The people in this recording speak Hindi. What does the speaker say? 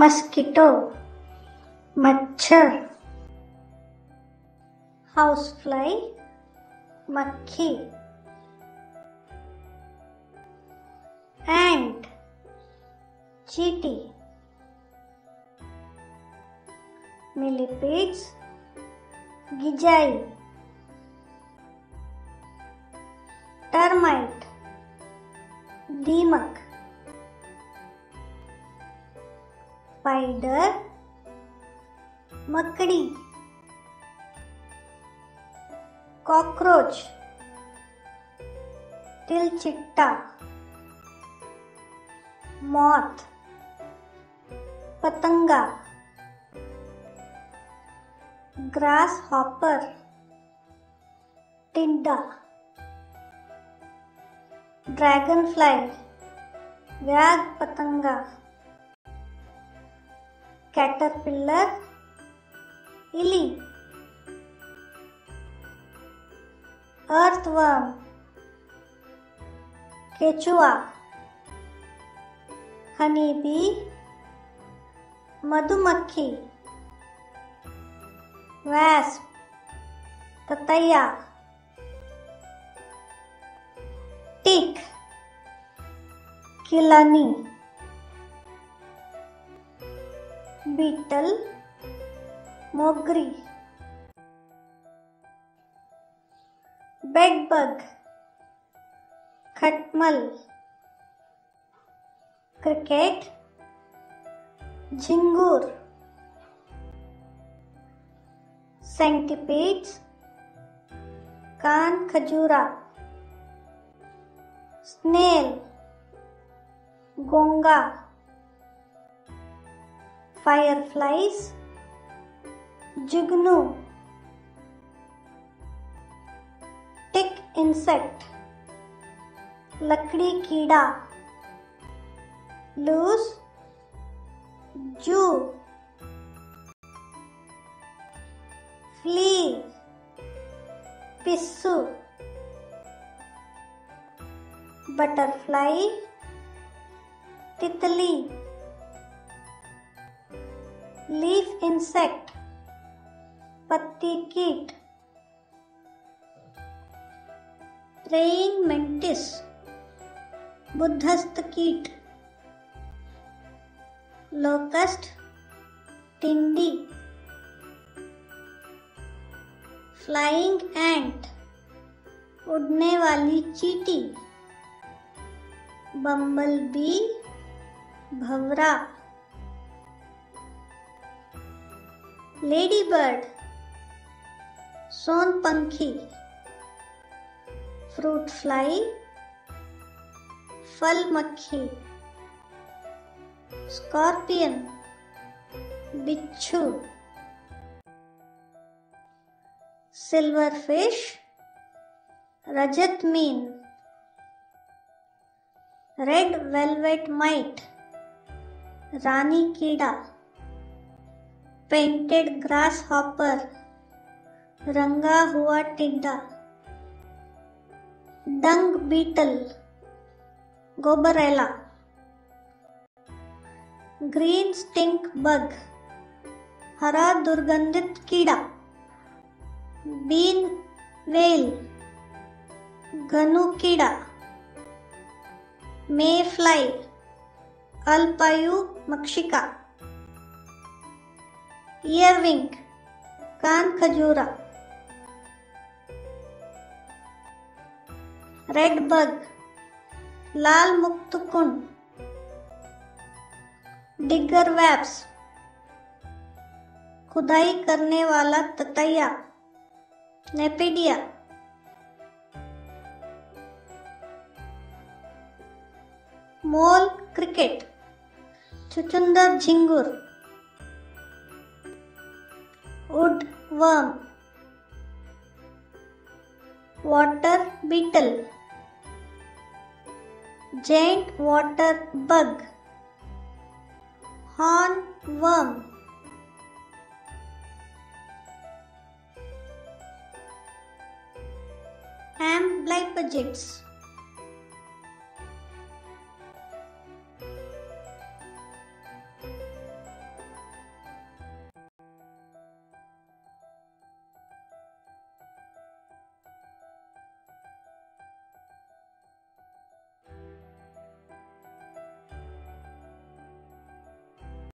mosquito, मच्छर, housefly, मक्खी, ant, चींटी, millipedes, गिजाई, termite, दीमक, spider, मकड़ी, cockroach, तिलचिट्टा, moth, पतंगा, grasshopper, टिड्डा, dragonfly, व्याघ पतंगा, caterpillar, इली, earthworm, केचुआ, हनीबी, मधुमक्खी, wasp, ततैया, tick, किलानी, beetle, मोगरी, bedbug, खटमल, cricket, झिंगूर, centipedes, कान खजूरा, snail, गोंगा, fireflies, जुगनू, tick insect, लकड़ी कीड़ा, loose, जू, flea, पिस्सू, butterfly, तितली, leaf insect, पत्ती कीट, praying mantis, बुद्धस्त कीट, locust, टिंडी, flying ant, उड़ने वाली चींटी, बम्बलबी, भंवरा, ladybird, सोनपंखी, फ्रूट फ्लाई, फल मक्खी, स्कॉर्पियन, बिच्छू, सिल्वर फिश, रजत मीन, रेड वेलवेट माइट, रानी कीड़ा, पेंटेड ग्रास हॉपर, रंगा हुआ टिड्डा, डंग बीटल, गोबरेला, ग्रीन स्टिंक बग, हरा दुर्गंधित कीड़ा, बीन वेल, घनु कीड़ा, मेफ्लाई, अल्पायु मक्षिका, ईयरविंग, कान खजूरा, रेड बग, लाल मुक्तकुंड, डिगर वैप्स, खुदाई करने वाला ततैया, नेपीडिया, मोल क्रिकेट, छुचुंदर झिंगुर, would worm, water beetle, giant water bug, horn worm, amblyophagites.